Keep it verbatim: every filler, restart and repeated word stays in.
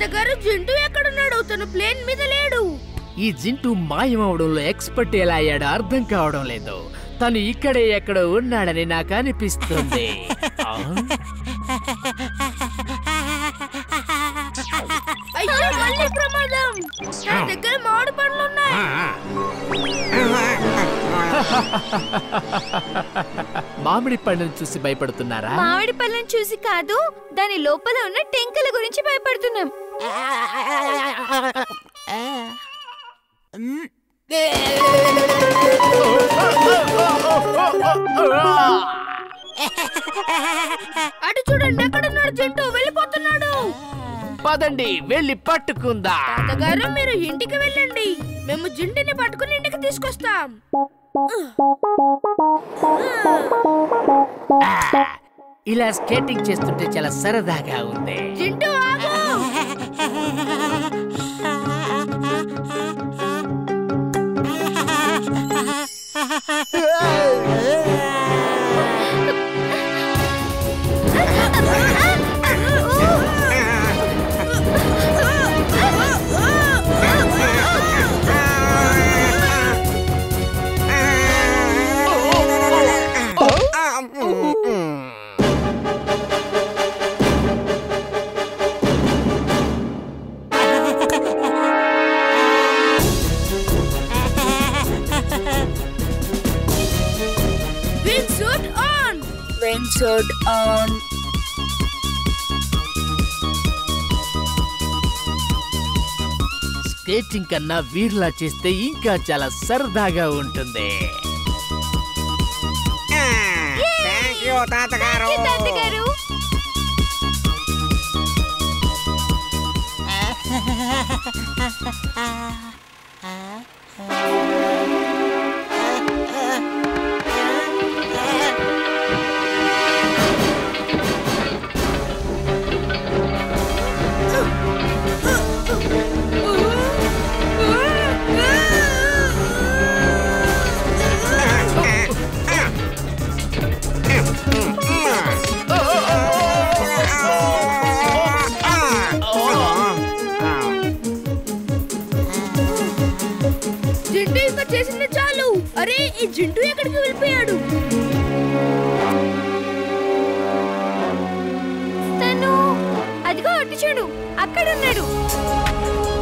తాతగారు జింటూ ఎక్కడున్నాడు? తన ప్లేన్ మీద లేడు. ఈ జింటూ మాయమవడంలో ఎక్స్పర్ట్ ఎలా అయ్యాడో అర్థం కావడం లేదు. తను ఇక్కడే ఎక్కడ ఉన్నాడని నాకు అనిపిస్తుంది. మామిడి పండ్లు ఉన్నాయి. మామిడి పండ్లను చూసి భయపడుతున్నారా? మామిడి పండ్లను చూసి కాదు, దాని లోపల ఉన్న టెంకల గురించి భయపడుతున్నాం. అటు చూడండి, ఎక్కడున్నాడు జింటూ? వెళ్ళిపోతున్నాడు. పదండి వెళ్ళి పట్టుకుందా. తాతగారు మీరు ఇంటికి వెళ్ళండి, మేము జింటూని పట్టుకుని ఇంటికి తీసుకొస్తాం. ఇలా స్కేటింగ్ చేస్తుంటే చాలా సరదాగా ఉంది. జింటూ ఆగు. Windsuit on. స్కేటింగ్ కన్నా వీర్లా చేస్తే ఇంకా చాలా సరదాగా ఉంటుంది. చేసింది చాలు. అరే ఈ జింటూ ఎక్కడికి వెళ్ళిపోయాడు? తను అదిగో అటు చూడు, అక్కడ ఉన్నాడు.